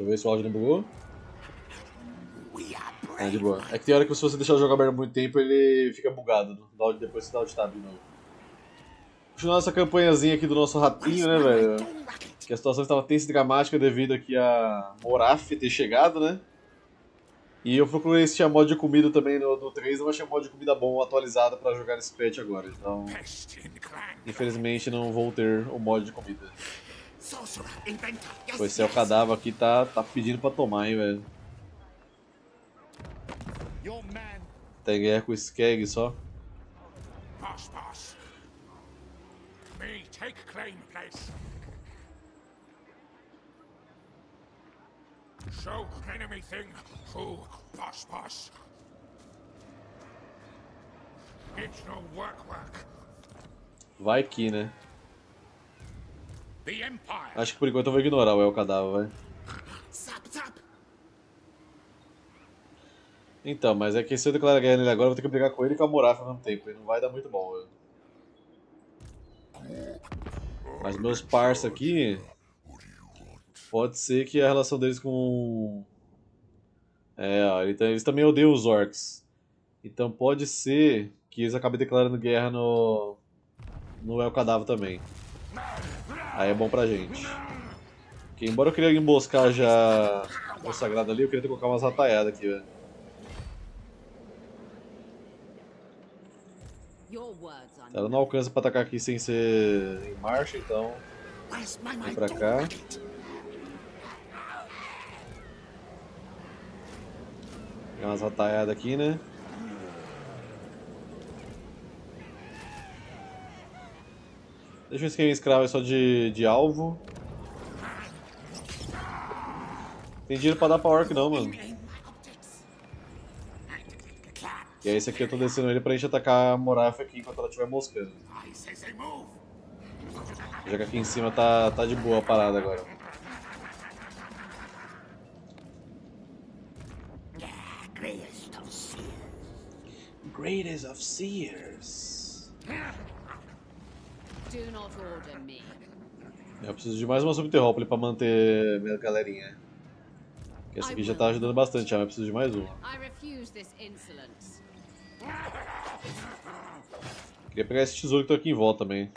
Deixa eu ver se o áudio não bugou. É de boa. É que tem hora que se você deixar o jogo aberto muito tempo, ele fica bugado. Dá áudio depois, você dá áudio tab de novo. Continuar essa campanhazinha aqui do nosso ratinho, né, velho? Que a situação estava tensa e dramática devido aqui a Morathi ter chegado, né? E eu procurei se tinha mod de comida também no 3, mas tinha mod de comida bom atualizado pra jogar nesse patch agora, então... Infelizmente não vou ter o mod de comida. Pois é, o cadáver aqui tá pedindo pra tomar, hein, velho. Tem guerra com o Skeg só. Show enemy thing who boss. It's no work. Vai que, né? Acho que por enquanto eu vou ignorar o El Cadavo, vai. Então, mas é que se eu declarar guerra nele agora, eu vou ter que brigar com ele e com a Morathi ao mesmo tempo. E não vai dar muito bom, velho. Mas meus parça aqui... Pode ser que a relação deles com... É, ó, eles também odeiam os orcs. Então pode ser que eles acabem declarando guerra no El Cadavo também. Aí é bom pra gente. Porque, embora eu queria emboscar já o sagrado ali, eu queria ter que colocar umas rataiadas aqui, velho. Ela não alcança pra atacar aqui sem ser em marcha, então... Vem pra cá. Tem umas rataiadas aqui, né? Deixa eu esquecer escravo só de alvo. Tem dinheiro pra dar pra orc não, mano. E aí esse aqui eu tô descendo ele pra gente atacar a Morathi aqui enquanto ela estiver moscando. Já que aqui em cima tá de boa a parada agora. Greatest of Seers. Do not order me. Eu preciso de mais uma subterrópole pra manter minha galerinha. Porque essa aqui já tá ajudando bastante, mas eu preciso de mais uma. Queria pegar esse tesouro que tá aqui em volta também.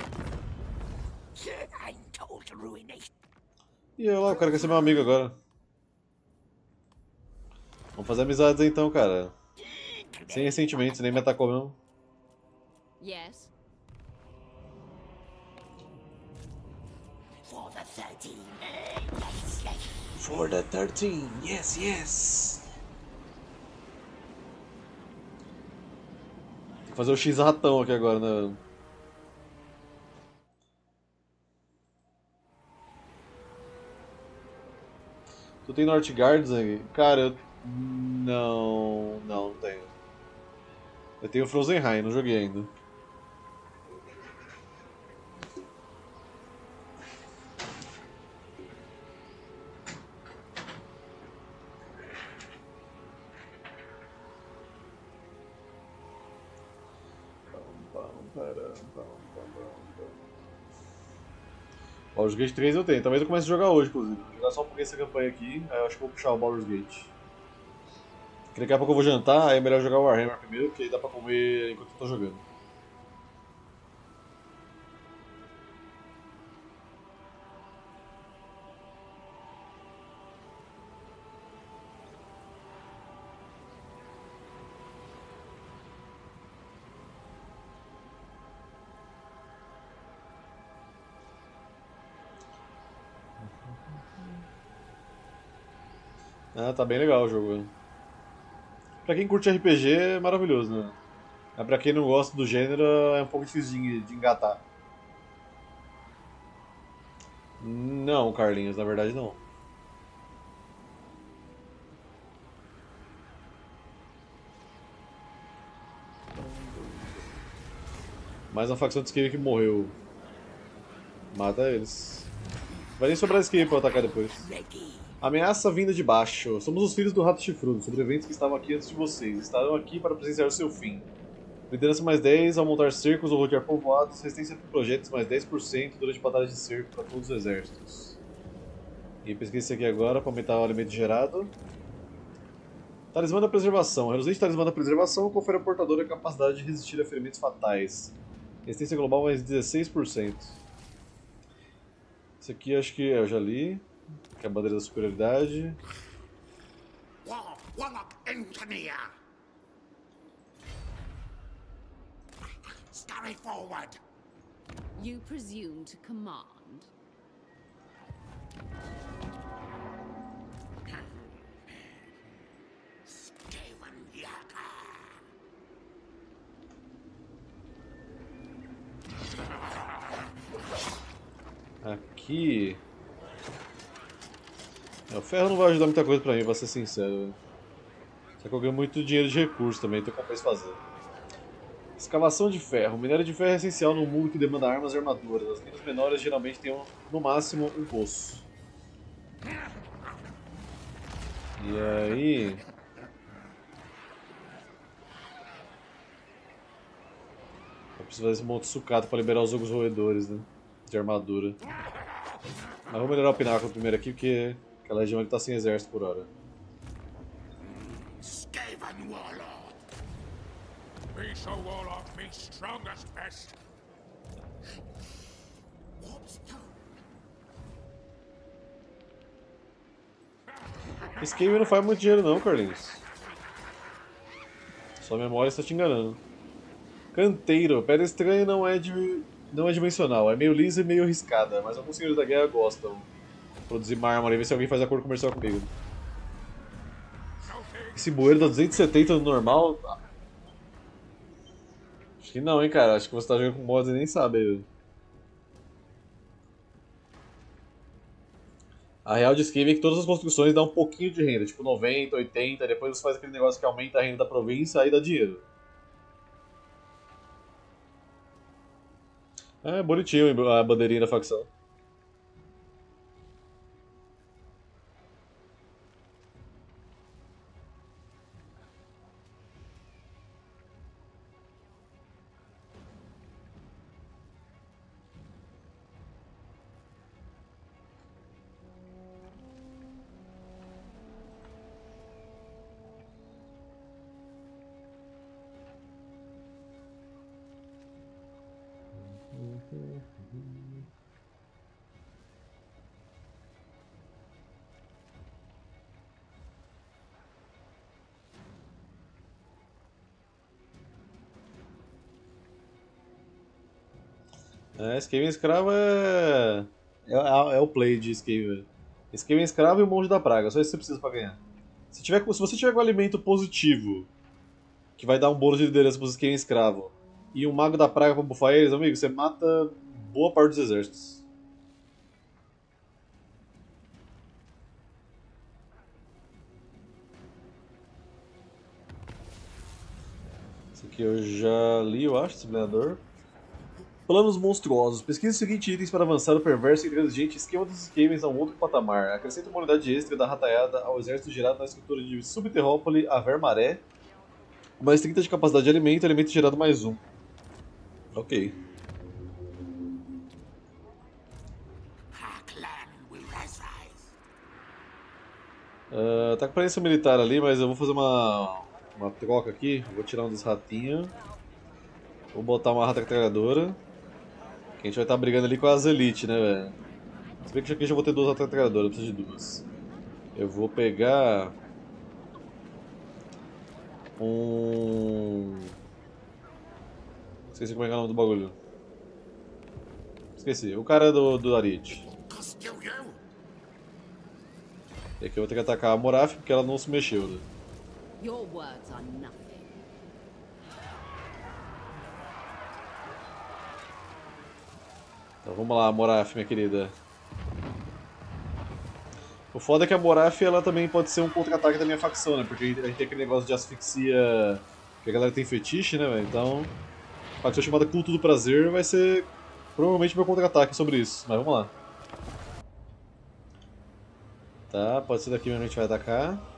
E eu lá, o cara quer ser meu amigo agora. Vamos fazer amizades aí, então, cara. Sem ressentimentos, nem me atacou mesmo. Yes. For the 13. Yes, yes. For the 13. Yes, yes. Tem que fazer o X ratão aqui agora, né? Tu tem North Guards aí? Cara, eu... Não tenho. Eu tenho o Frozenheim, não joguei ainda. O Baldur's Gate 3 eu tenho, talvez eu comece a jogar hoje, inclusive. Vou jogar só porque essa campanha aqui, aí eu acho que vou puxar o Baldur's Gate. Daqui a pouco eu vou jantar, aí é melhor jogar o Warhammer primeiro, porque aí dá pra comer enquanto eu tô jogando. Ah, tá bem legal o jogo. Pra quem curte RPG é maravilhoso, né? Mas pra quem não gosta do gênero é um pouco difícil de engatar. Não, Carlinhos, na verdade não. Mais uma facção de Skaven que morreu. Mata eles. Vai nem sobrar Skaven pra eu atacar depois. Ameaça vinda de baixo. Somos os filhos do Rato Chifrudo, sobreviventes que estavam aqui antes de vocês. Estarão aqui para presenciar o seu fim. Liderança mais 10 ao montar cercos ou rodear povoados. Resistência para projetos mais 10% durante batalhas de cerco para todos os exércitos. E pesquisa isso aqui agora para aumentar o alimento gerado. Talismã da preservação. Reluzente talismã da preservação confere ao portador a capacidade de resistir a ferimentos fatais. Resistência global mais 16%. Isso aqui acho que eu já li. Que é a bandeira da superioridade. Scurry forward. You presume to command. Aqui. O ferro não vai ajudar muita coisa pra mim, pra ser sincero. Só que eu ganho muito dinheiro de recurso também, então compensa fazer. Escavação de ferro. O minério de ferro é essencial num mundo que demanda armas e armaduras. As minas menores geralmente têm no máximo um poço. E aí... eu preciso fazer esse monte de sucata para liberar os ogros roedores, né? De armadura. Mas vou melhorar o pináculo primeiro aqui, porque aquela região ele tá sem exército por hora. Be so warlock, be strongest best. Esse game não faz muito dinheiro não, Carlinhos. Sua memória está te enganando. Canteiro, pedra estranha não é dimensional, é meio lisa e meio riscada, mas alguns senhores da guerra gostam de produzir mármore e ver se alguém faz acordo comercial comigo. Esse bueiro dá 270 no normal? Acho que não, hein, cara. Acho que você tá jogando com mods e nem sabe. Viu? A real de Skaven é que todas as construções dão um pouquinho de renda, tipo 90, 80, depois você faz aquele negócio que aumenta a renda da província, aí dá dinheiro. É bonitinho a bandeirinha da facção. É, Skaven escravo é o play de Skaven. Skaven escravo e o monge da praga, só isso que você precisa pra ganhar. Se você tiver com um alimento positivo, que vai dar um bônus de liderança pros Skaven escravo, e um mago da praga pra bufar eles, amigo, você mata boa parte dos exércitos. Isso aqui eu já li, eu acho, disciplinador. Planos monstruosos. Pesquisa os seguintes itens para avançar o perverso e inteligente esquema dos Skavens a um outro patamar. Acrescenta uma unidade extra da rataiada ao exército gerado na estrutura de Subterrópole, a Vermaré. Mais 30 de capacidade de alimento, alimento gerado mais 1. Ok. Tá com aparência militar ali, mas eu vou fazer uma troca aqui. Vou tirar um dos ratinhos. Vou botar uma rata atracalhadora. Que a gente vai estar brigando ali com as elites, né, velho? Se bem que aqui já vou ter duas ratas atracalhadoras, eu preciso de duas. Eu vou pegar... Esqueci como é que é o nome do bagulho. Esqueci, o cara do Arite. E aqui eu vou ter que atacar a Morathi porque ela não se mexeu, né? Então vamos lá, Morathi, minha querida. O foda é que a Morathi, ela também pode ser um contra-ataque da minha facção, né? Porque a gente tem aquele negócio de asfixia... que a galera tem fetiche, né, velho? Então... a facção chamada Culto do Prazer vai ser... provavelmente meu contra-ataque sobre isso, mas vamos lá. Tá, pode ser daqui mesmo que a gente vai atacar.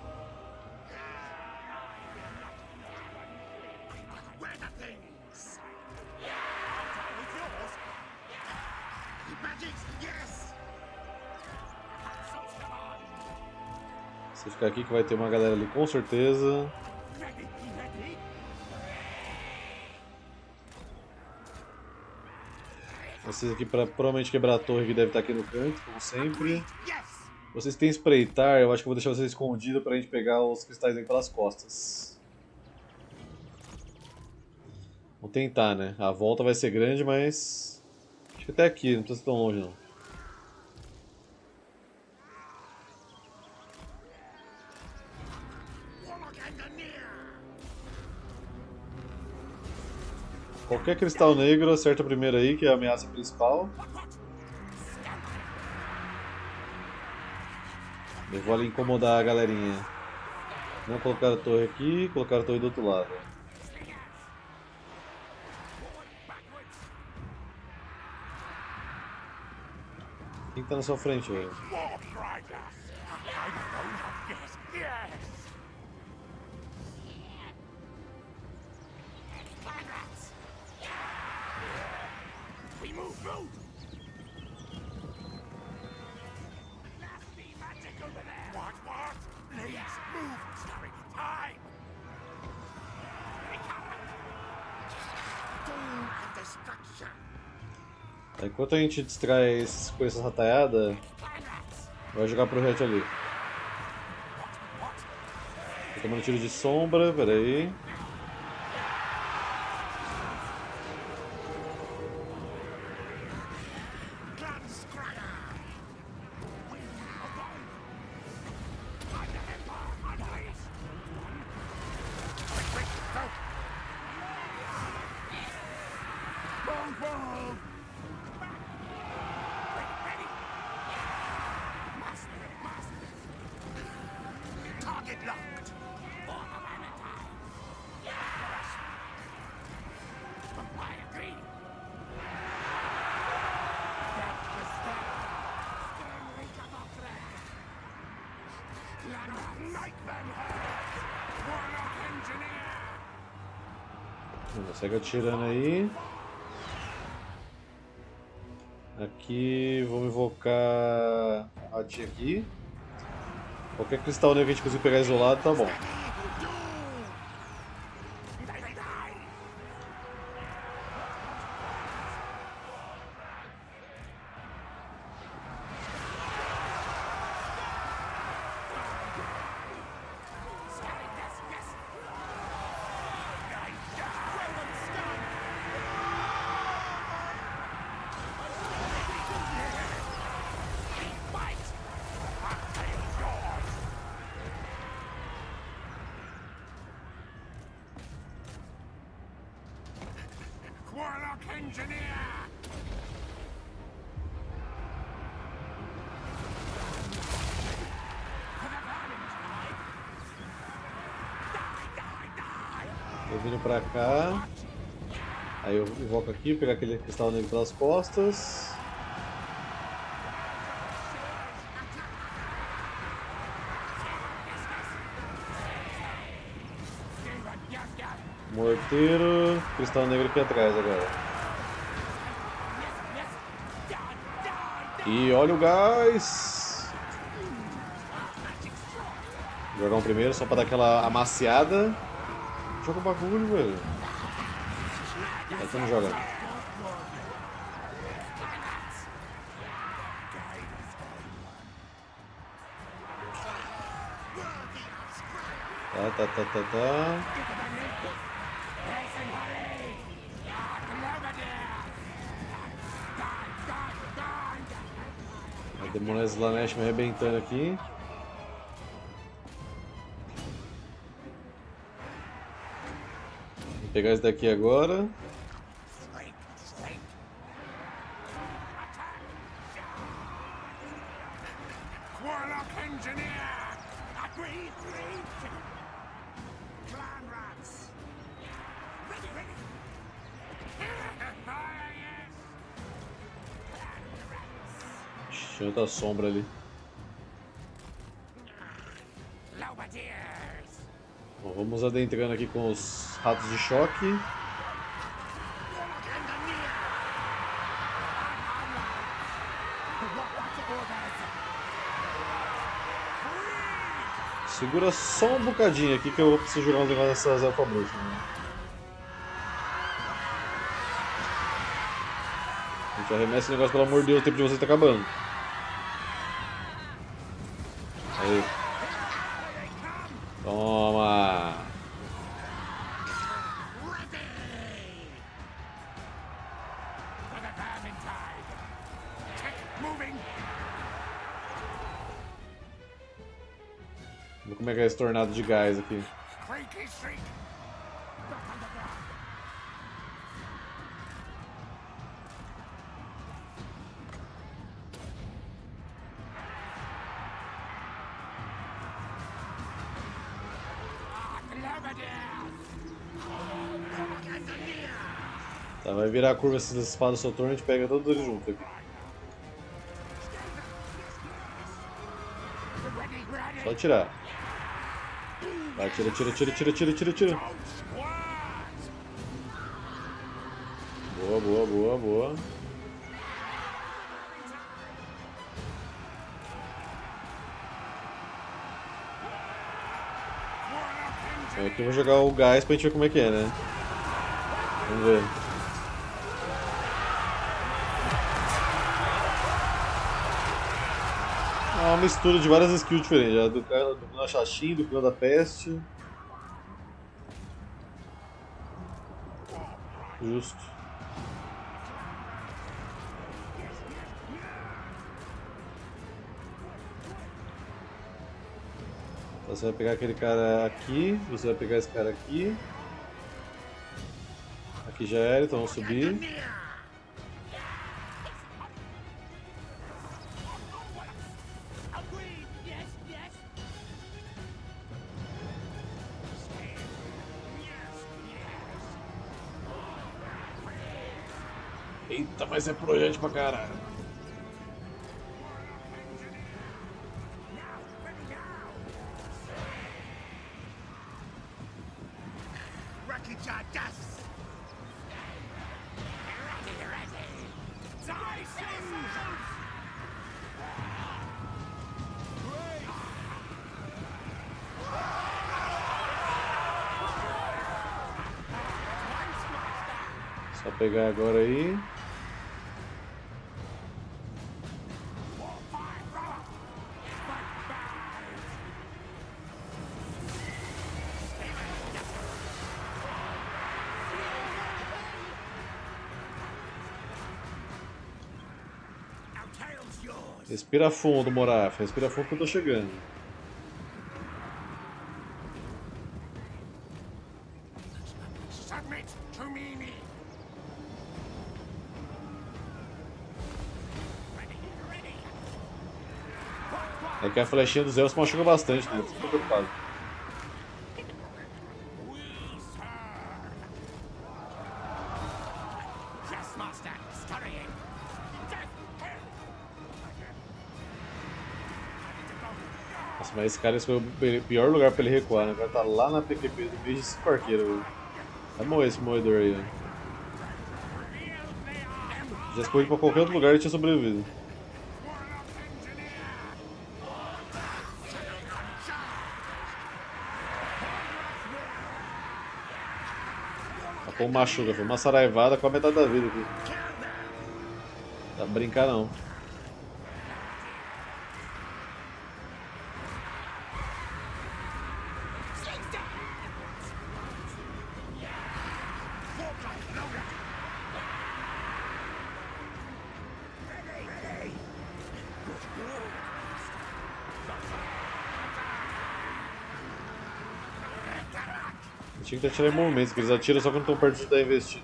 Você ficar aqui que vai ter uma galera ali com certeza. Vocês aqui pra provavelmente quebrar a torre que deve estar aqui no canto, como sempre. Vocês têm espreitar, eu acho que eu vou deixar vocês escondidos pra gente pegar os cristais aí pelas costas. Vou tentar, né? A volta vai ser grande, mas... acho que até aqui, não precisa ser tão longe não. Qualquer cristal negro acerta a primeira aí, que é a ameaça principal. Eu vou ali incomodar a galerinha. Não colocar a torre aqui, colocar a torre do outro lado. Quem tá na sua frente, velho? Enquanto a gente distrai esses, com essas rataiadas, vai jogar projeto ali. Tô tomando tiro de sombra, peraí. Segue atirando aí. Aqui, vamos invocar a ratinha aqui. Qualquer cristal negro que a gente conseguir pegar isolado, tá bom. Eu vindo pra cá, aí eu invoco aqui, pegar aquele cristal negro pelas costas. Morteiro, cristal negro aqui atrás agora. E olha o gás! Vou jogar um primeiro só pra dar aquela amaciada. Joga o bagulho, velho. Aí você não joga. Tá. A demônia Slanesh me arrebentando aqui. Vou pegar esse daqui agora. Tinha outra sombra ali. Bom, vamos adentrando aqui com os ratos de choque. Segura só um bocadinho aqui que eu preciso jogar um negócio nessas elfas bruxas. Né? Gente, arremessa esse negócio, pelo amor de Deus, o tempo de vocês tá acabando. Aí. Toma! Vamos como é que é esse tornado de gás aqui. Tá, vai virar a curva essas espadas do seu torno, a gente pega todos eles juntos aqui. Só atirar. Vai, tira, tira, tira, tira, tira, tira, tira. Boa, boa, boa, boa. Então, aqui eu vou jogar o gás pra gente ver como é que é, né? Vamos ver. É uma mistura de várias skills diferentes, a do cara do Nachachim, do clã da peste. Justo. Então, você vai pegar aquele cara aqui, você vai pegar esse cara aqui. Aqui já era, então vamos subir. Eita, mas é projétil pra caralho. Só pegar agora aí. Respira fundo, Morathi. Respira fundo que eu tô chegando. É que a flechinha dos elfos machuca bastante, né? Fico preocupado. Mas esse cara escolheu o pior lugar pra ele recuar, né? O cara tá lá na PQP do bicho desse parqueiro, velho. Vai morrer esse moedor aí, né? Já escolhi pra qualquer outro lugar e tinha sobrevivido. Tá com machuca, foi uma saraivada com a metade da vida aqui. Dá pra brincar não. Tinha que atirar em momentos, que eles atiram só quando estão perto de dar investido.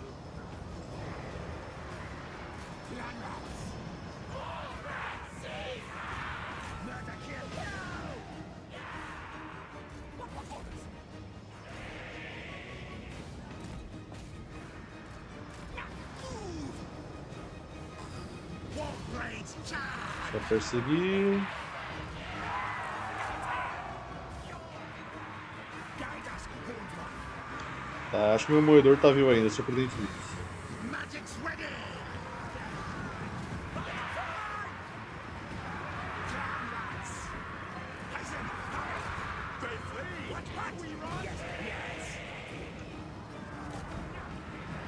Só perseguir. Tá, acho que meu moedor tá vivo ainda, surpreendentemente.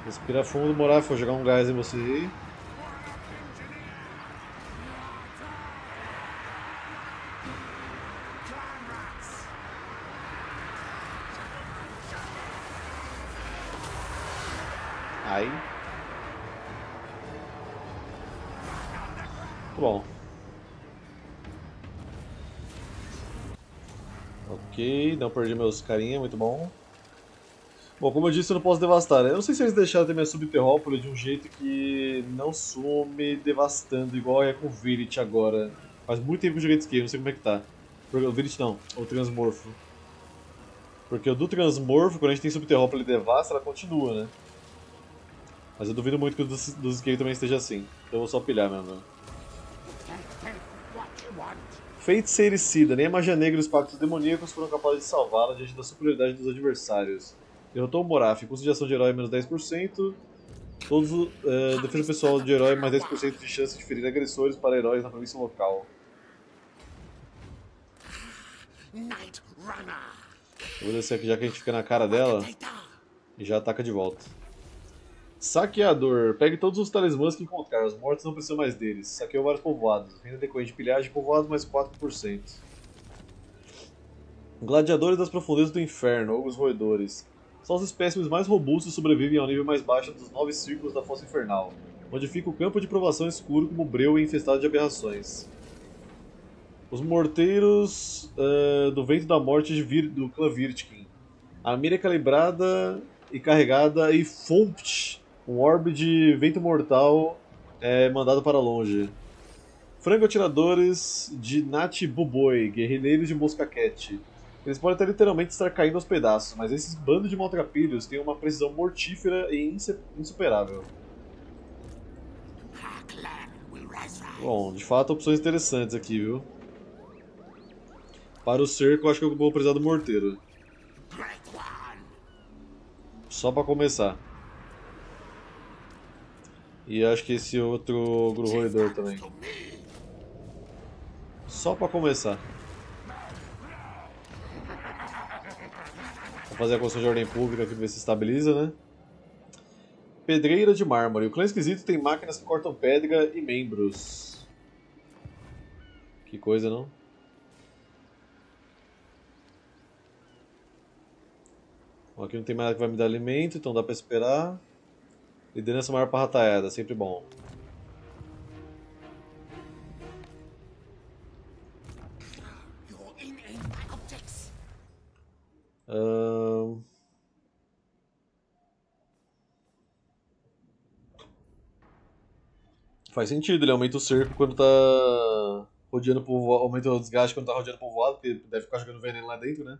Respira fundo, Morathi, vou jogar um gás em você aí. Aí. Muito bom. Ok, não perdi meus carinha, muito bom. Bom, como eu disse, eu não posso devastar, né? Eu não sei se eles deixaram também a subterrópole de um jeito que não some devastando, igual é com o Virit agora. Faz muito tempo que eu joguei de Skeg, não sei como é que tá. O Virit não, o Transmorfo. Porque o do Transmorfo, quando a gente tem subterrópole e devasta, ela continua, né? Mas eu duvido muito que o dos Skeg também esteja assim. Então eu vou só pilhar mesmo. Feiticeiricida, nem a magia negra e os pactos demoníacos foram capazes de salvá-la diante da superioridade dos adversários. Derrotou o Morathi, custo de ação de herói menos 10%, todos defesa pessoal de herói mais 10% de chance de ferir agressores para heróis na província local. Eu vou descer aqui já que a gente fica na cara dela e já ataca de volta. Saqueador, pegue todos os talismãs que encontrar, os mortos não precisam mais deles. Saqueou vários povoados, renda decorrente de pilhagem, povoado mais 4%. Gladiadores das profundezas do inferno, ou os roedores. Só os espécimes mais robustos sobrevivem ao nível mais baixo dos 9 círculos da fossa infernal, onde fica o campo de provação escuro como breu e infestado de aberrações. Os morteiros do vento da morte do clã Vrrtkin. A mira é calibrada e carregada e fompt, um orbe de vento mortal mandado para longe. Frango atiradores de Nath Buboy, guerrilheiros de Moscaquete. Eles podem até literalmente estar caindo aos pedaços, mas esses bandos de maltrapilhos têm uma precisão mortífera e insuperável. Bom, de fato, opções interessantes aqui, viu? Para o cerco, acho que eu vou precisar do morteiro. Só para começar. E acho que esse outro gruroedor também. Só para começar. Vou fazer a construção de ordem pública aqui pra ver se estabiliza, né? Pedreira de mármore. O clã esquisito tem máquinas que cortam pedra e membros. Que coisa, não? Bom, aqui não tem mais nada que vai me dar alimento, então dá pra esperar. Liderança maior pra rataiada, sempre bom. Faz sentido, ele aumenta o cerco quando tá rodeando o povoado, aumenta o desgaste quando tá rodeando o povoado, porque deve ficar jogando veneno lá dentro, né?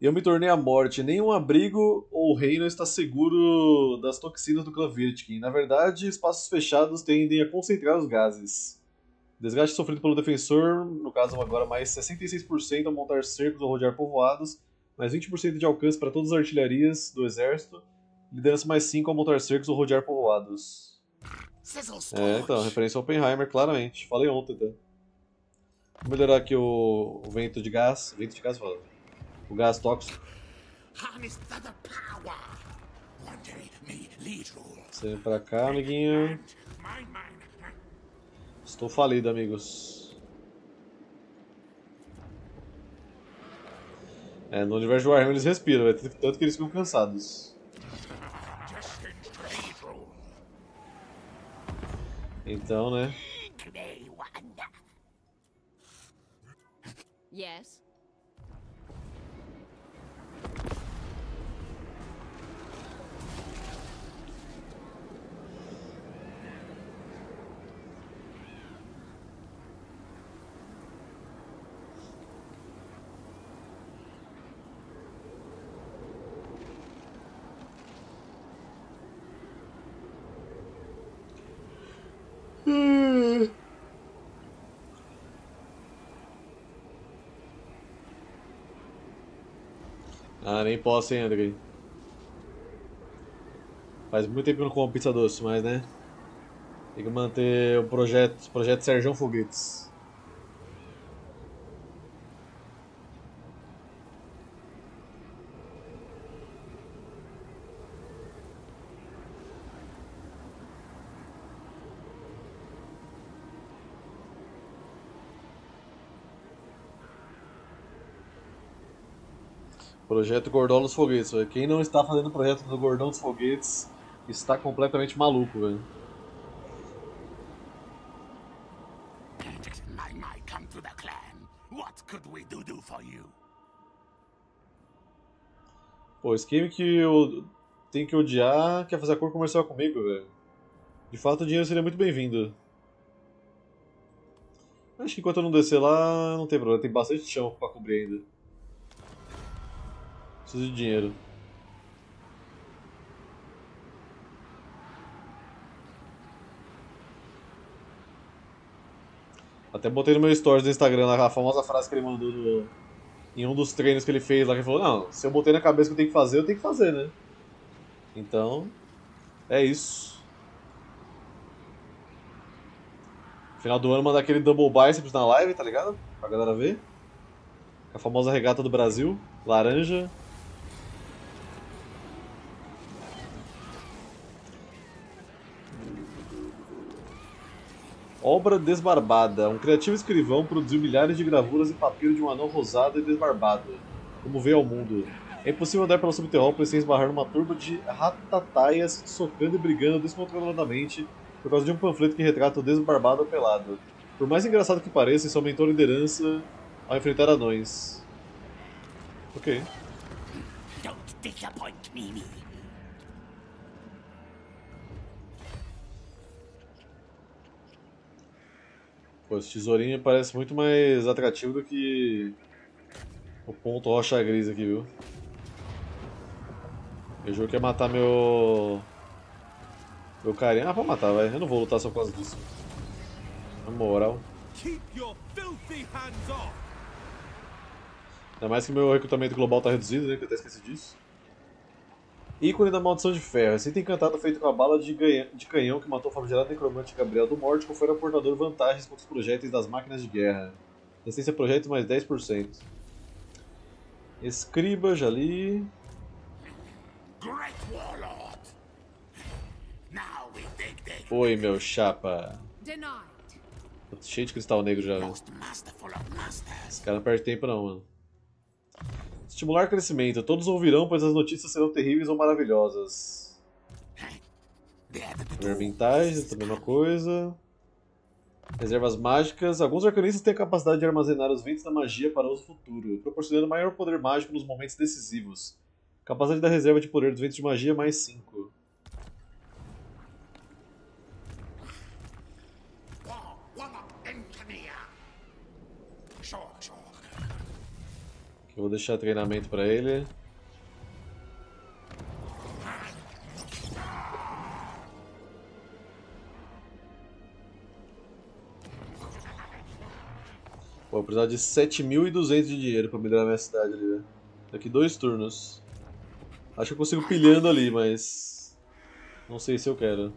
Eu me tornei a morte, nenhum abrigo ou reino está seguro das toxinas do clã Vrrtkin. Na verdade, espaços fechados tendem a concentrar os gases. Desgaste sofrido pelo defensor, no caso agora mais 66% ao montar cercos ou rodear povoados, mais 20% de alcance para todas as artilharias do exército, liderança mais 5 ao montar cercos ou rodear povoados. É, então, referência ao Oppenheimer, claramente. Falei ontem, tá? Vou melhorar aqui o vento de gás. Vento de gás, fala. O gás tóxico. Sai pra cá, amiguinho. Estou falido, amigos. É, no universo de Warhammer eles respiram, véio, tanto que eles ficam cansados. Então, né? Yes. Ah, nem posso, hein, André. Faz muito tempo que eu não como pizza doce, mas, né? Tem que manter o projeto Serjão Foguetes. Projeto Gordão dos Foguetes, velho. Quem não está fazendo o projeto do Gordão dos Foguetes está completamente maluco, velho. Pô, esse game que eu tenho que odiar quer fazer acordo comercial comigo, velho. De fato, o dinheiro seria muito bem-vindo. Acho que enquanto eu não descer lá, não tem problema. Tem bastante chão pra cobrir ainda. Preciso de dinheiro. Até botei no meu stories do Instagram a famosa frase que ele mandou no, em um dos treinos que ele fez lá, que ele falou, não, se eu botei na cabeça que eu tenho que fazer, né? Então, é isso. Final do ano mandar aquele double biceps na live, tá ligado? Pra galera ver. A famosa regata do Brasil, laranja. Obra desbarbada. Um criativo escrivão produziu milhares de gravuras em papiro de um anão rosado e desbarbado, como veio ao mundo. É impossível andar pela subterrópole sem esbarrar numa turba de ratataias socando e brigando descontroladamente por causa de um panfleto que retrata o desbarbado pelado. Por mais engraçado que pareça, isso aumentou a liderança ao enfrentar anões. Ok. Don't disappoint me. Pô, esse tesourinho parece muito mais atrativo do que o ponto rocha gris aqui, viu? Eu juro que ia matar meu carinha. Ah, pode matar, vai. Eu não vou lutar só por causa disso. Na moral. Ainda mais que meu recrutamento global tá reduzido, né? Que eu até esqueci disso. Ícone da Maldição de Ferro. Cinto encantado feito com a bala de canhão que matou o famigerado necromante Gabriel do Mórtico foi aportador vantagens contra os projéteis das máquinas de guerra. Resistência a projéteis mais 10%. Escriba, já li. Oi, meu chapa. Tô cheio de cristal negro já. Esse cara não perde tempo não, mano. Estimular crescimento. Todos ouvirão, pois as notícias serão terríveis ou maravilhosas. Vermintagens, a mesma coisa. Reservas mágicas. Alguns arcanistas têm a capacidade de armazenar os ventos da magia para uso futuro, proporcionando maior poder mágico nos momentos decisivos. Capacidade da reserva de poder dos ventos de magia mais 5. Eu vou deixar treinamento pra ele. Vou precisar de 7.200 de dinheiro pra melhorar minha cidade ali. Daqui 2 turnos. Acho que eu consigo pilhando ali, mas não sei se eu quero.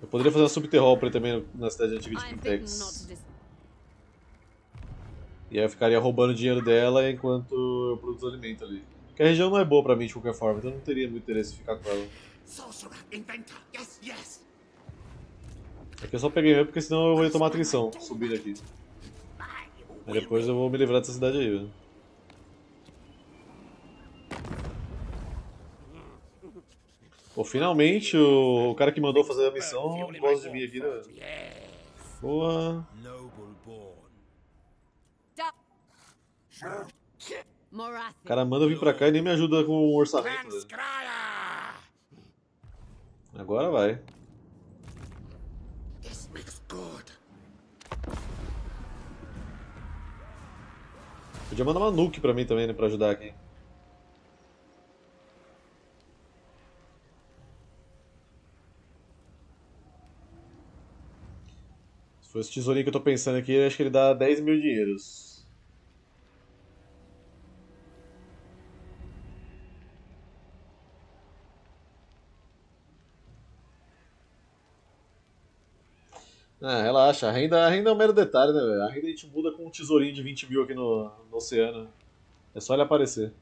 Eu poderia fazer uma subterrópole também na cidade antiga de Quintex. E aí eu ficaria roubando dinheiro dela enquanto eu produzo alimento ali. Porque a região não é boa pra mim de qualquer forma, então eu não teria muito interesse em ficar com ela. Aqui eu só peguei mesmo porque senão eu vou tomar atenção subindo aqui. Aí depois eu vou me livrar dessa cidade aí, velho. Pô, finalmente o cara que mandou fazer a missão gosta de mim aqui, né? Boa. O cara manda vir pra cá e nem me ajuda com o orçamento, né? Agora vai. Podia mandar uma nuke pra mim também, né? Pra ajudar aqui. Se for esse tesourinho que eu tô pensando aqui, acho que ele dá 10.000 dinheiros. Ah, relaxa, a renda é um mero detalhe, né, velho? A renda a gente muda com um tesourinho de 20.000 aqui no oceano. É só ele aparecer.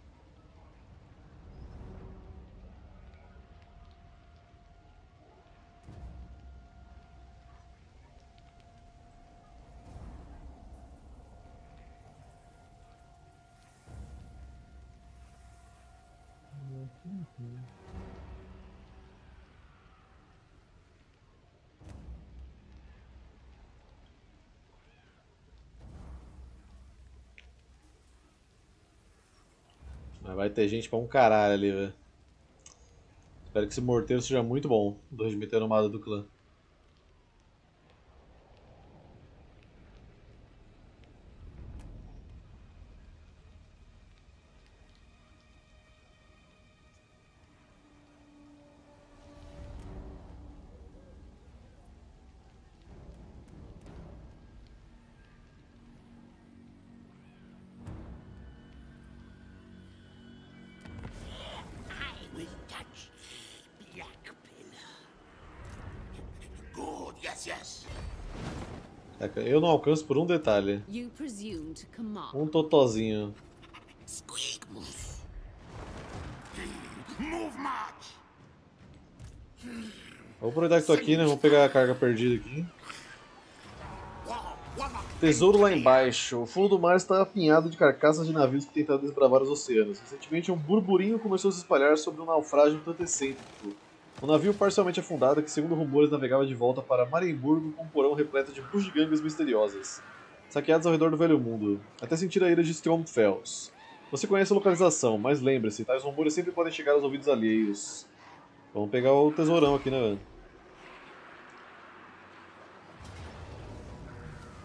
Mas vai ter gente pra um caralho ali, velho. Espero que esse morteiro seja muito bom do regimento armado do clã. Eu não alcanço por um detalhe. Um totozinho. Vou aproveitar que tô aqui, né? Vamos pegar a carga perdida aqui. Tesouro lá embaixo. O fundo do mar está apinhado de carcaças de navios que tentaram desbravar os oceanos. Recentemente, um burburinho começou a se espalhar sobre um naufrágio tanto excêntrico. Um navio parcialmente afundado que, segundo rumores, navegava de volta para Marienburg com um porão repleto de bugigangas misteriosas, saqueados ao redor do Velho Mundo, até sentir a ira de Stromfels. Você conhece a localização, mas lembre-se, tais rumores sempre podem chegar aos ouvidos alheios. Vamos pegar o tesourão aqui, né, velho?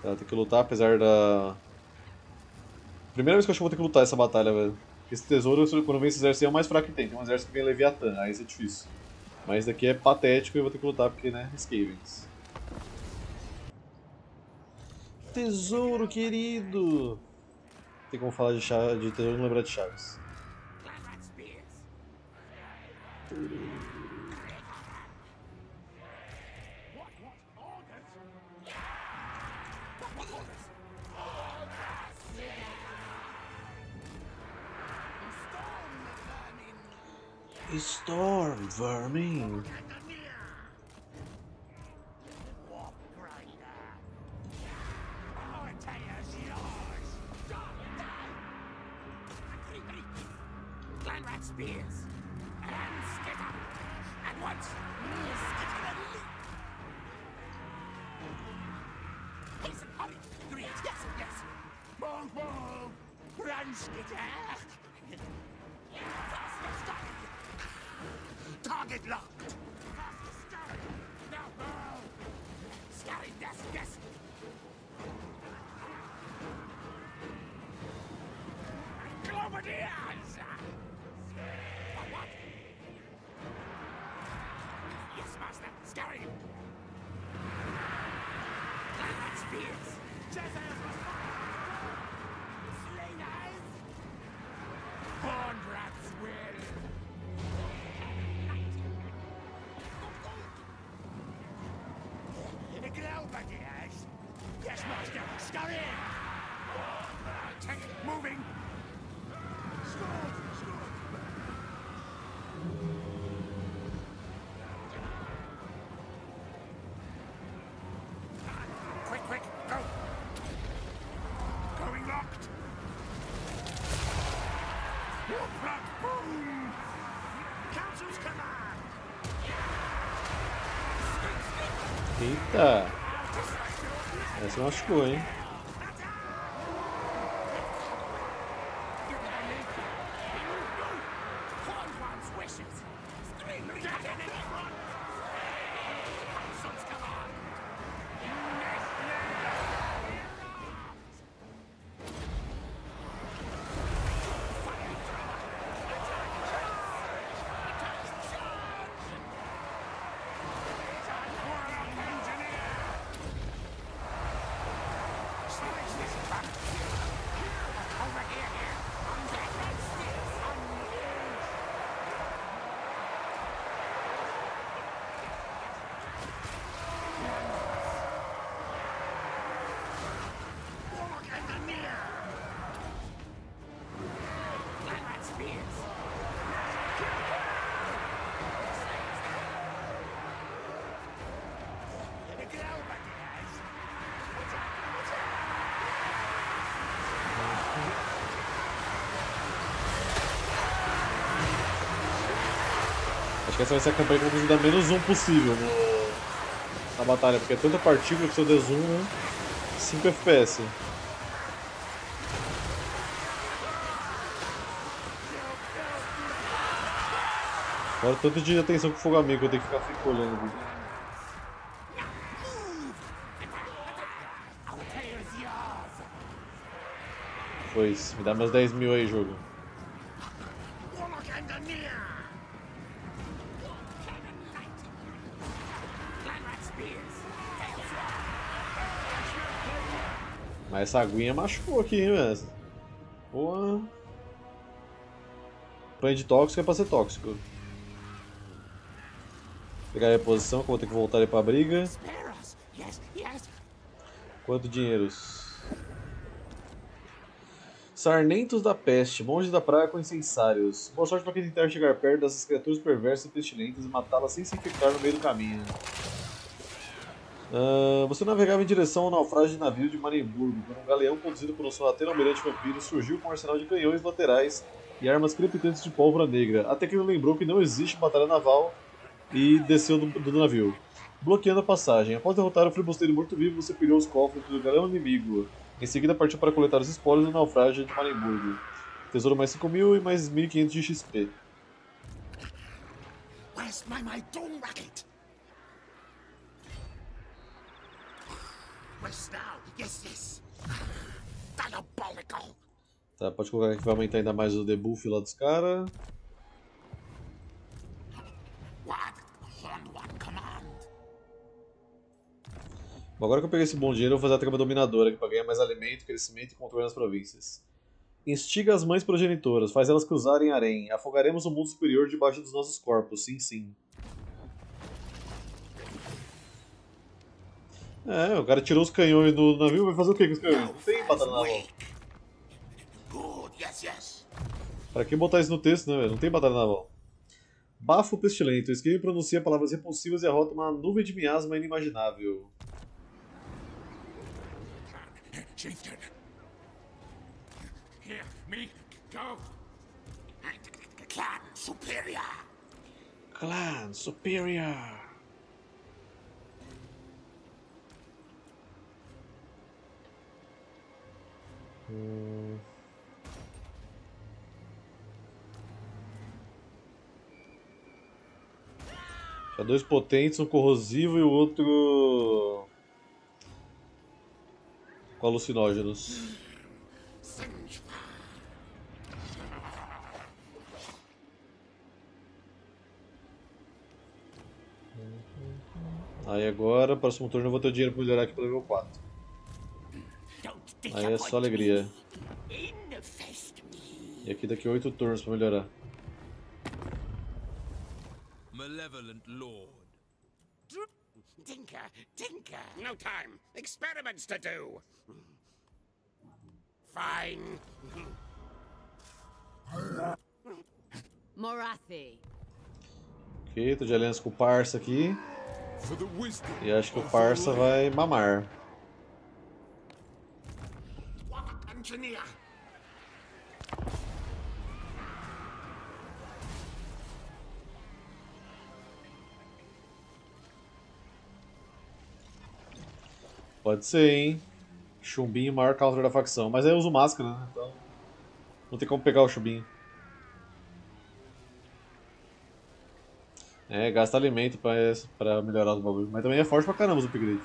Tá, tem que lutar, apesar da... Primeira vez que eu acho que vou ter que lutar essa batalha, velho. Esse tesouro, quando vem esse exército, é o mais fraco que tem. Tem um exército que vem Leviathan, aí isso é difícil. Mas daqui é patético e eu vou ter que lutar porque, né, Skavens. Tesouro querido! Tem como falar de, chave, de tesouro e não lembrar de chaves. Storm vermin. Eita! Essa machucou, hein? Acho que essa vai ser a campanha que eu preciso dar menos um possível na batalha, porque é tanta partícula que se eu der zoom, né? 5 FPS. Era tanto de atenção pro fogo amigo que eu tenho que ficar sempre olhando. Foi isso, me dá meus 10 mil aí, jogo. Mas essa aguinha machucou aqui, hein, velho. Boa. Banho de tóxico é pra ser tóxico. Pegar a reposição, que eu vou ter que voltar ali pra briga. Quanto dinheiros? Sarmentos da peste, monges da praia com incensários. Boa sorte pra quem tentar chegar perto dessas criaturas perversas e pestilentas e matá-las sem se infectar no meio do caminho. Você navegava em direção ao naufrágio de navio de Marienburg, quando um galeão conduzido por um sorrateiro almirante vampiro surgiu com um arsenal de canhões laterais e armas crepitantes de pólvora negra, até que ele lembrou que não existe batalha naval e desceu do navio, bloqueando a passagem. Após derrotar o filibusteiro morto-vivo, você pilhou os cofres do galeão inimigo. Em seguida partiu para coletar os espólios do naufrágio de Marienburg. Tesouro mais 5.000 e mais 1.500 de XP. Tá, pode colocar que vai aumentar ainda mais o debuff lá dos caras. Bom, agora que eu peguei esse bom dinheiro, eu vou fazer a trama dominadora aqui pra ganhar mais alimento, crescimento e controle nas províncias. Instiga as mães progenitoras, faz elas cruzarem Harém. Afogaremos o mundo superior debaixo dos nossos corpos, sim, sim. É, o cara tirou os canhões do navio, vai fazer o que com os canhões? Não tem batalha naval. Pra que botar isso no texto, né, velho? Não tem batalha naval. Bafo pestilento. O Skeg pronuncia palavras repulsivas e arrota uma nuvem de miasma inimaginável. Clan Superior. Já dois potentes, um corrosivo e o outro com alucinógenos. Aí agora, próximo turno eu vou ter o dinheiro para melhorar aqui para o level 4. Aí é só alegria. E aqui daqui 8 turnos pra melhorar. Malevolent Lord. Tinker, tinker. No time. Experiments to do. Fine. Morathi. Ok, tô de aliança com o parça aqui. E acho que o parça vai mamar. Pode ser, hein? Chumbinho, maior counter da facção. Mas aí eu uso máscara, né? Então não tem como pegar o chumbinho. É, gasta alimento pra melhorar os bagulhos. Mas também é forte pra caramba os upgrades.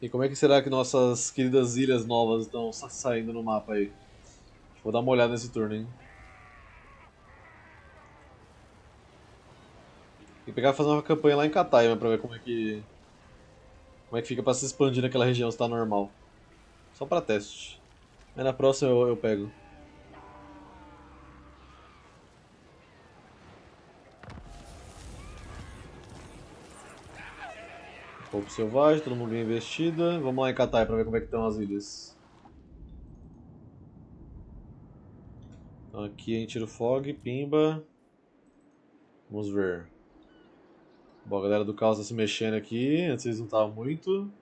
E como é que será que nossas queridas ilhas novas estão saindo no mapa aí? Vou dar uma olhada nesse turno, hein? Tem que pegar e fazer uma campanha lá em Katai, né, pra ver como é que fica pra se expandir naquela região, se tá normal. Só pra teste. Aí na próxima eu pego. Povo selvagem, todo mundo bem investida. Vamos lá em Katai para ver como é que estão as ilhas. Então aqui a gente tira o fog, pimba. Vamos ver. Bom, a galera do caos está se mexendo aqui, antes eles não estavam muito.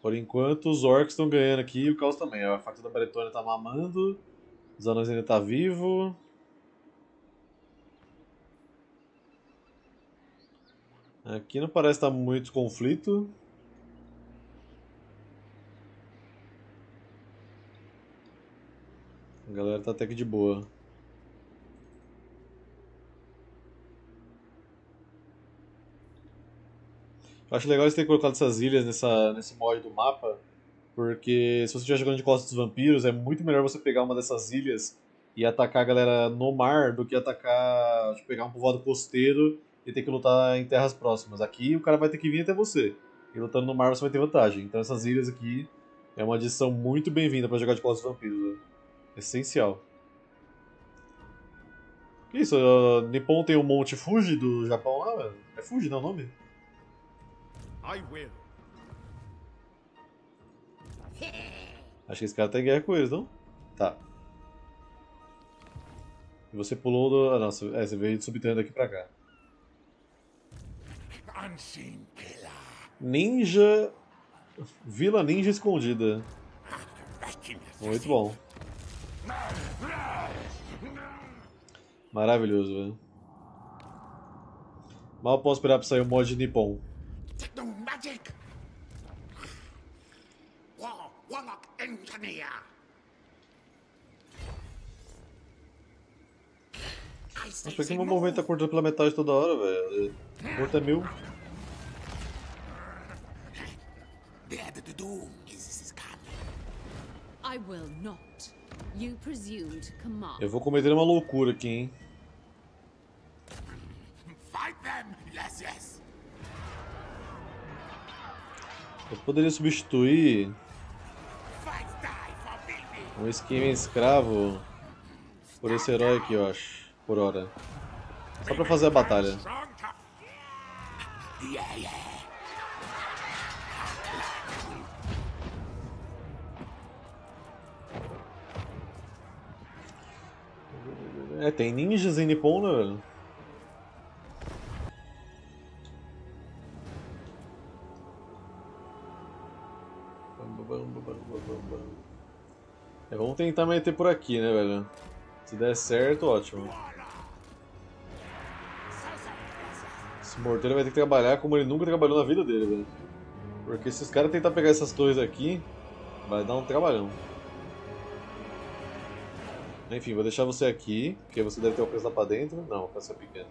Por enquanto os orcs estão ganhando aqui e o caos também. A facção da Bretona está mamando, os anões ainda estão vivos. Aqui não parece estar muito conflito. A galera tá até que de boa. Eu acho legal eles terem colocado essas ilhas nesse mod do mapa, porque se você estiver jogando de costas dos vampiros, é muito melhor você pegar uma dessas ilhas e atacar a galera no mar do que atacar, tipo, pegar um povoado costeiro e ter que lutar em terras próximas. Aqui o cara vai ter que vir até você, e lutando no mar você vai ter vantagem. Então essas ilhas aqui é uma adição muito bem-vinda para jogar de costas dos vampiros, né? Essencial. Que isso, Nippon tem um monte Fuji do Japão lá, velho? É Fuji, não é o nome? Acho que esse cara tá em guerra com eles, não? Tá. E você pulou do... Ah, não, você veio de subterrâneo daqui pra cá. Unseen Killer. Ninja... Vila Ninja Escondida. Muito bom. Maravilhoso, velho. Mal posso esperar pra sair o mod de Nippon. Mas por que o meu movimento tá cortando pela metade toda hora, velho? Corta 1000. Eu vou cometer uma loucura aqui, hein? Eu poderia substituir um esquema escravo por esse herói aqui, eu acho, por hora. Só pra fazer a batalha. É, tem ninjas em Nippon, né, velho? É, vamos tentar meter por aqui, né, velho? Se der certo, ótimo. Esse morteiro vai ter que trabalhar como ele nunca trabalhou na vida dele, velho. Porque se os caras tentar pegar essas torres aqui, vai dar um trabalhão. Enfim, vou deixar você aqui, porque você deve ter o peso lá pra dentro. Não, peça pequena.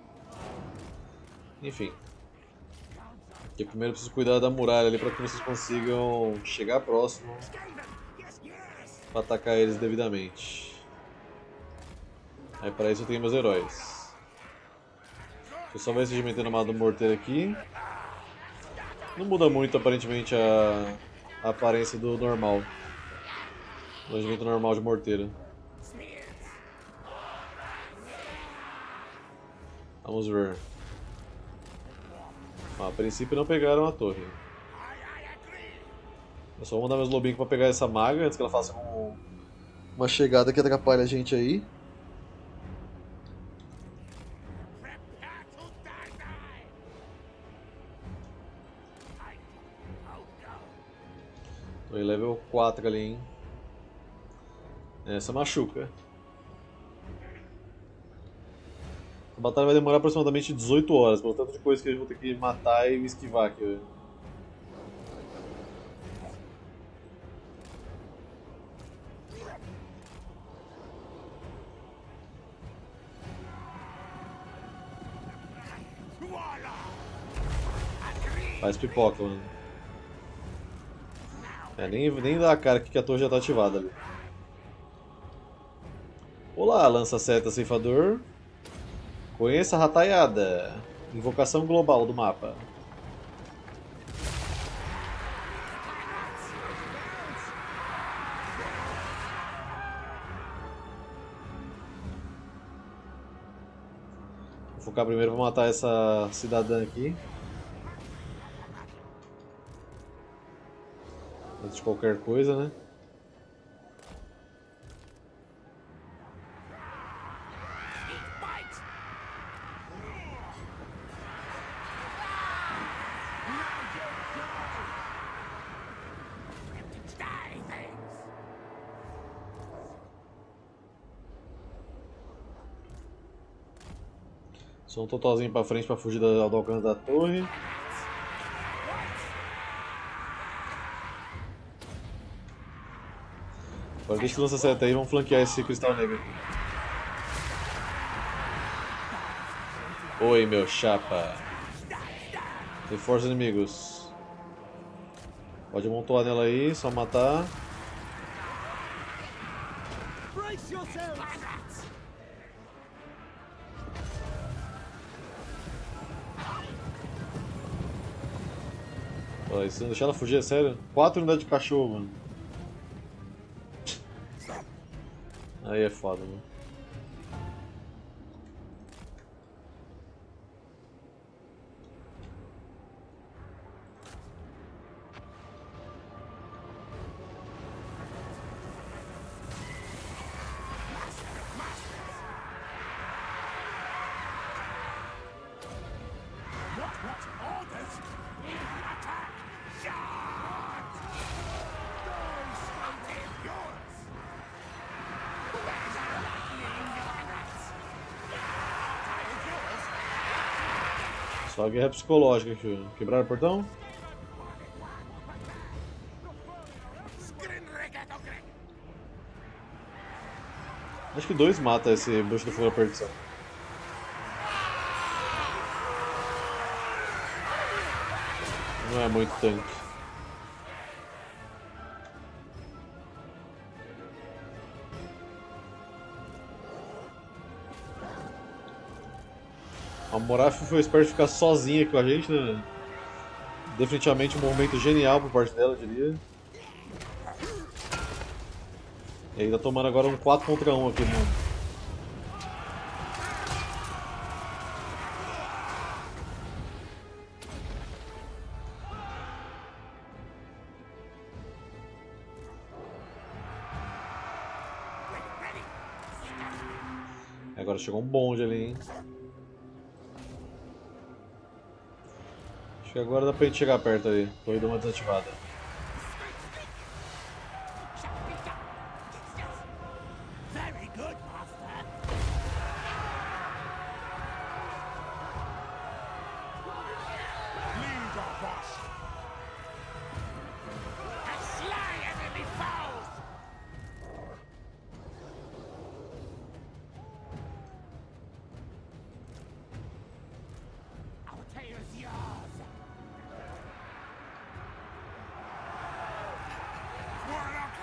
Enfim. Porque primeiro eu preciso cuidar da muralha ali pra que vocês consigam chegar próximo pra atacar eles devidamente. Aí pra isso eu tenho meus heróis. Eu só vou esse metendo uma do morteiro aqui. Não muda muito aparentemente a aparência do normal. Do movimento normal de morteiro. Vamos ver. Ah, a princípio não pegaram a torre. Eu só vou mandar meus lobinhos pra pegar essa maga antes que ela faça uma chegada que atrapalha a gente aí. Tô em level 4 ali, hein. Essa machuca. A batalha vai demorar aproximadamente 18 horas, pelo tanto de coisa que eu vou ter que matar e me esquivar aqui, velho. Faz pipoca, mano. É, nem dá a cara aqui que a torre já tá ativada ali. Olá, lança-seta ceifador. Conheça a rataiada. Invocação global do mapa. Vou focar primeiro pra matar essa cidadã aqui. Antes de qualquer coisa, né? Só um totalzinho pra frente pra fugir do alcance da torre. Agora deixa que lança seta aí, vamos flanquear esse cristal negro. Oi, meu chapa. Reforça inimigos. Pode amontoar nela aí, só matar. E se não deixar ela fugir, é sério? 4 unidades de cachorro, mano. Aí é foda, mano. Só guerra psicológica aqui. Quebraram o portão? Acho que 2 mata esse bruxo do fogo da perdição. Não é muito tanque. A Morathi foi esperta de ficar sozinha aqui com a gente, né? Definitivamente um movimento genial por parte dela, eu diria. E aí tá tomando agora um 4 contra 1 aqui, mano. Agora chegou um bonde ali, hein? Agora dá pra gente chegar perto aí, torre deu uma desativada.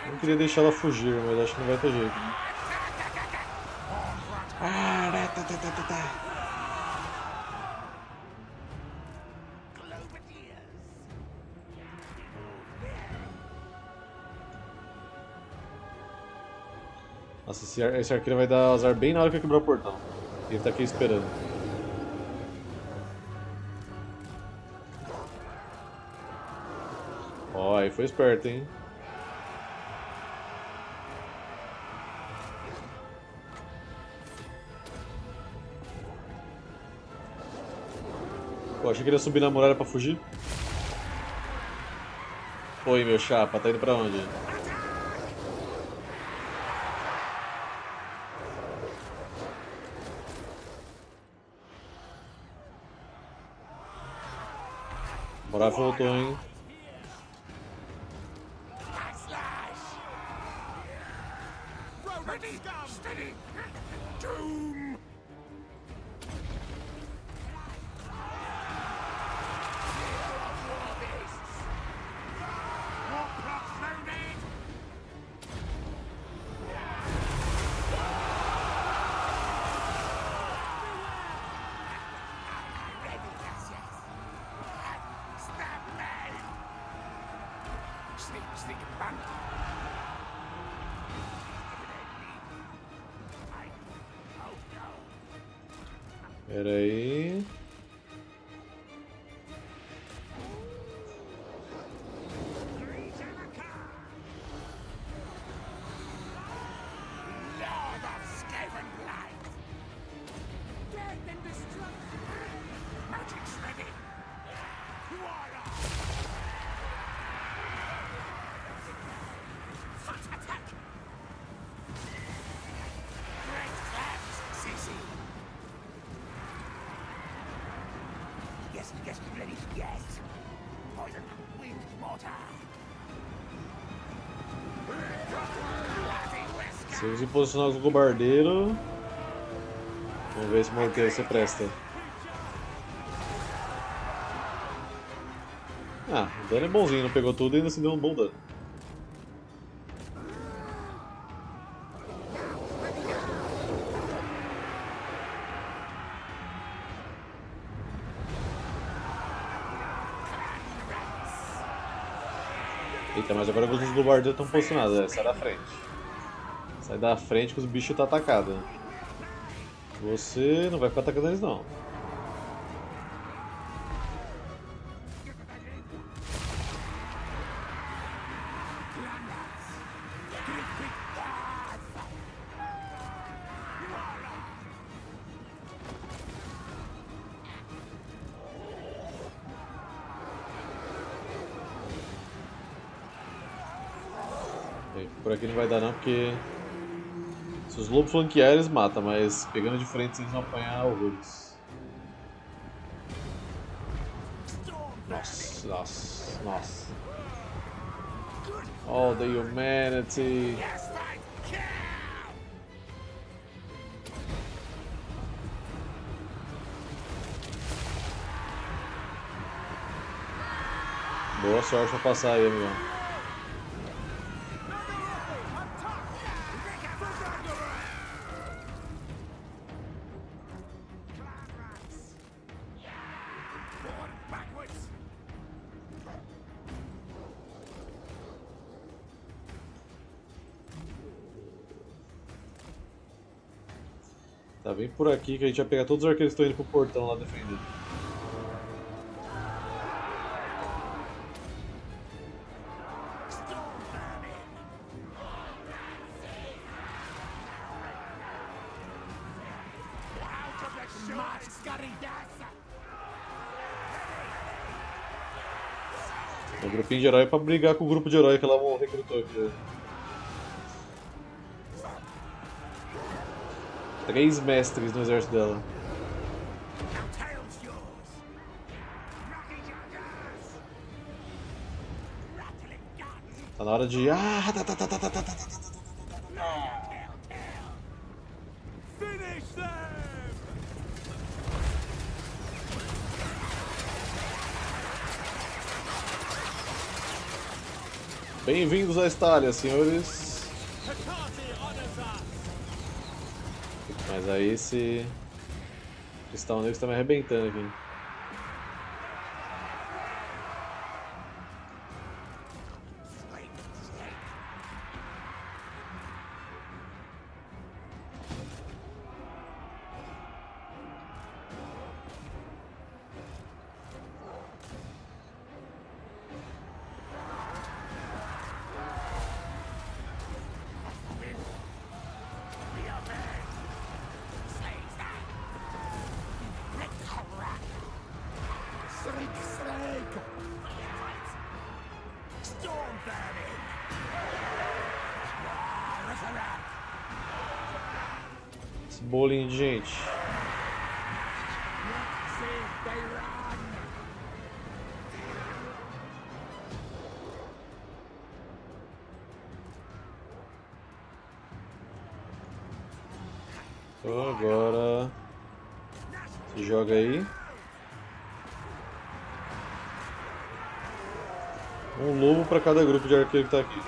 Eu queria deixar ela fugir, mas acho que não vai ter jeito. Né? Nossa, esse arqueiro vai dar azar bem na hora que eu quebrar o portão. Ele tá aqui esperando. Ó, aí foi esperto, hein? Pô, achei que ele ia subir na muralha pra fugir. Oi, meu chapa, tá indo pra onde? Morathi voltou, hein? Pera aí. Temos que posicionar os gobardeiros. Vamos ver se o morteiro se presta. Ah, o dano é bonzinho, não pegou tudo e ainda se deu um bom dano. Eita, mas agora os gobardeiros estão posicionados, é, sai da frente. Sai da frente que os bichos estão atacados. Você não vai ficar atacando eles não. Bem, por aqui não vai dar não porque... Se os lobos flanquearem, eles matam, mas pegando de frente eles vão apanhar horrores. Nossa, nossa, nossa. All the humanity! Boa sorte pra passar aí, amigão. Tá, vem por aqui que a gente vai pegar todos os arqueiros que estão indo pro portão lá defendendo. O grupinho de herói é pra brigar com o grupo de herói que lá vão recrutar aqui. 3 mestres no exército dela. Tá na hora de... Ah, Bem-vindos à Estália, senhores. Mas aí esse cristal negro está me arrebentando aqui. Esse bolinho de gente. Então agora se joga aí. Um lobo para cada grupo de arqueiro que está aqui.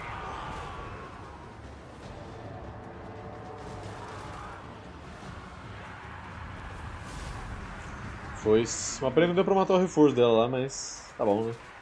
Foi uma prenda deu para matar o reforço dela lá, mas tá bom, né?